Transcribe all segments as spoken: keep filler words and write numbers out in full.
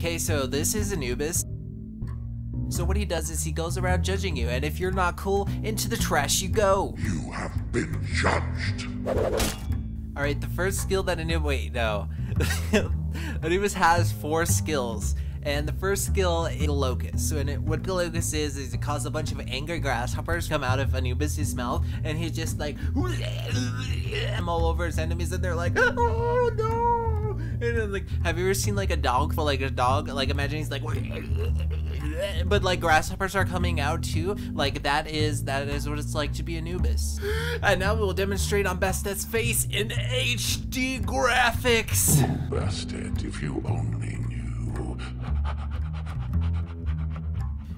Okay, so this is Anubis. So what he does is he goes around judging you, and if you're not cool, into the trash you go. You have been judged. Alright, the first skill that Anubis- wait, no. Anubis has four skills, and the first skill is Glaucus. So it, what Glaucus is, is it causes a bunch of angry grasshoppers to come out of Anubis' mouth, and he's just like, I'm all over his enemies, and they're like, oh no. And then, like, have you ever seen like a dog for like a dog? Like, imagine he's like, but like grasshoppers are coming out too. Like that is that is what it's like to be Anubis. And now we will demonstrate on Bastet's face in H D graphics. Bastet, if you only knew.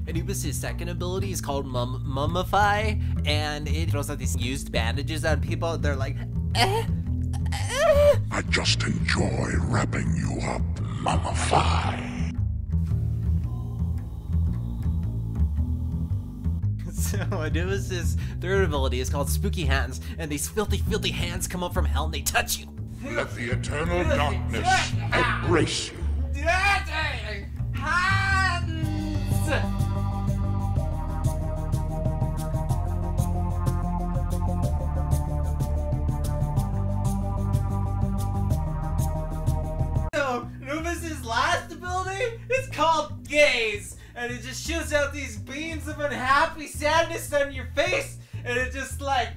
Anubis' second ability is called mum mummify, and it throws out these used bandages on people. They're like, eh. I just enjoy wrapping you up, mummify. So Anubis' third ability is called Spooky Hands, and these filthy, filthy hands come up from hell and they touch you. Let the eternal darkness embrace you. Dirty hands! Anubis' last ability is called Gaze, and it just shoots out these beams of unhappy sadness on your face, and it just like